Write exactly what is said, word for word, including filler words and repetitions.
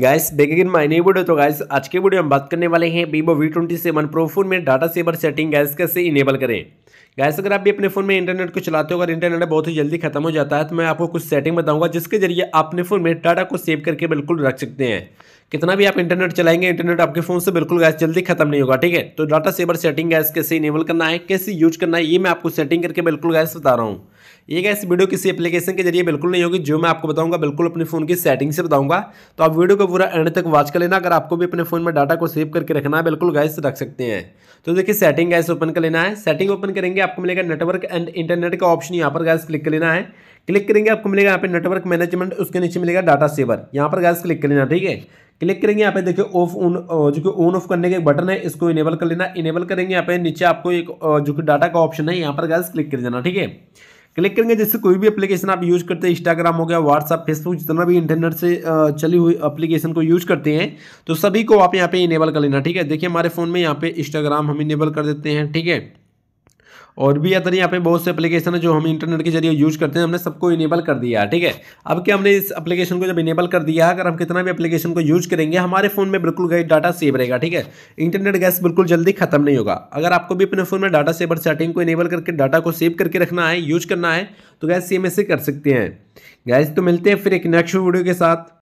Guys back again my new video. तो guys आज के वीडियो हम बात करने वाले हैं Vivo V twenty seven Pro phone में डाटा सेवर सेटिंग गाइस कैसे इनेबल करें। गाइस अगर आप भी अपने फोन में इंटरनेट को चलाते हो और इंटरनेट बहुत ही जल्दी खत्म हो जाता है तो मैं आपको कुछ सेटिंग बताऊंगा जिसके जरिए अपने फोन में डाटा को सेव करके बिल्कुल रख सकते हैं। कितना भी आप इंटरनेट चलाएंगे इंटरनेट आपके फोन से बिल्कुल गाइस जल्दी खत्म नहीं होगा, ठीक है। तो डाटा सेवर सेटिंग गाइस कैसे इनेबल करना है, कैसे यूज करना है, ये मैं आपको सेटिंग करके बिल्कुल गाइस बता रहा हूँ। ये गाइस वीडियो किसी एप्लीकेशन के जरिए बिल्कुल नहीं होगी, जो मैं आपको बताऊंगा बिल्कुल अपने फोन की सेटिंग से बताऊंगा। तो आप वीडियो को पूरा एंड तक वॉच कर लेना। अगर आपको भी अपने फोन में डाटा को सेव करके रखना है बिल्कुल गाइस रख सकते हैं। तो देखिए सेटिंग गाइस ओपन कर लेना है। सेटिंग ओपन करेंगे आपको मिलेगा नेटवर्क एंड इंटरनेट का ऑप्शन, यहाँ पर गाइस क्लिक कर लेना है। क्लिक करेंगे आपको मिलेगा यहाँ पे नेटवर्क मैनेजमेंट, उसके नीचे मिलेगा डाटा सेवर, यहाँ पर गाइस क्लिक कर लेना, ठीक है। क्लिक करेंगे यहाँ पे देखिए ऑफ ऑन, जो कि ऑन ऑफ करने का एक बटन है, इसको इनेबल कर लेना। इनेबल करेंगे यहाँ पे नीचे आपको एक जो कि डाटा का ऑप्शन है, यहाँ पर गाइस क्लिक कर देना, ठीक है। क्लिक करेंगे जिससे कोई भी एप्लीकेशन आप यूज करते हैं, इंस्टाग्राम हो गया, व्हाट्सअप, फेसबुक, जितना भी इंटरनेट से चली हुई एप्लीकेशन को यूज करते हैं तो सभी को आप यहाँ पे इनेबल कर लेना, ठीक है। देखिए हमारे फोन में यहाँ पे इंस्टाग्राम हम इनेबल कर देते हैं, ठीक है। और भी अदर यहाँ पे बहुत से एप्लीकेशन है जो हम इंटरनेट के जरिए यूज करते हैं, हमने सबको इनेबल कर दिया, ठीक है। अब क्या हमने इस एप्लीकेशन को जब इनेबल कर दिया, अगर हम कितना भी एप्लीकेशन को यूज करेंगे हमारे फोन में बिल्कुल गैस डाटा सेव रहेगा, ठीक है। इंटरनेट गैस बिल्कुल जल्दी खत्म नहीं होगा। अगर आपको भी अपने फोन में डाटा सेवर सेटिंग को इनेबल करके डाटा को सेव करके रखना है, यूज करना है, तो गैस सेम ऐसे कर सकते हैं। गैस तो मिलते हैं फिर एक नेक्स्ट वीडियो के साथ।